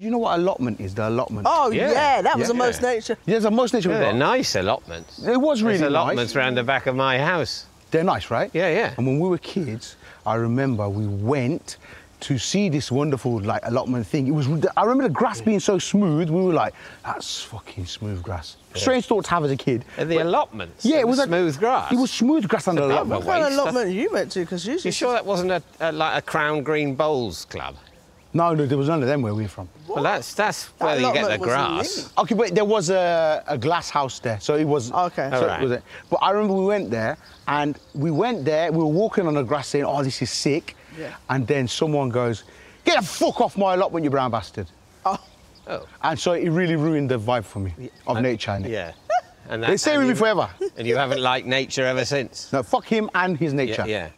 You know what allotment is? The allotment. Oh yeah, that was a most nature. Yeah, it's a most nature. Yeah, they're nice allotments. It was really nice. Allotments around the back of my house. They're nice, right? Yeah, yeah. And when we were kids, I remember we went to see this wonderful like allotment thing. It was. I remember the grass being so smooth. We were like, that's fucking smooth grass. Yeah. Strange thought to have as a kid. And the allotments. Yeah, it was smooth grass. It was smooth grass under the allotment. What kind of allotment you went to? Because usually. You sure that wasn't like a Crown Green Bowls club? No, no, there was none of them where we were from. What? Well, that's where you get the grass. Okay, but there was a glass house there, so it was... Okay. So right. But I remember we went there, and we were walking on the grass saying, oh, this is sick. Yeah. And then someone goes, get the fuck off my allotment, you brown bastard. Oh. Oh. And so it really ruined the vibe for me, of nature. And yeah. And they stayed with me forever. And you haven't liked nature ever since? No, fuck him and his nature. Yeah.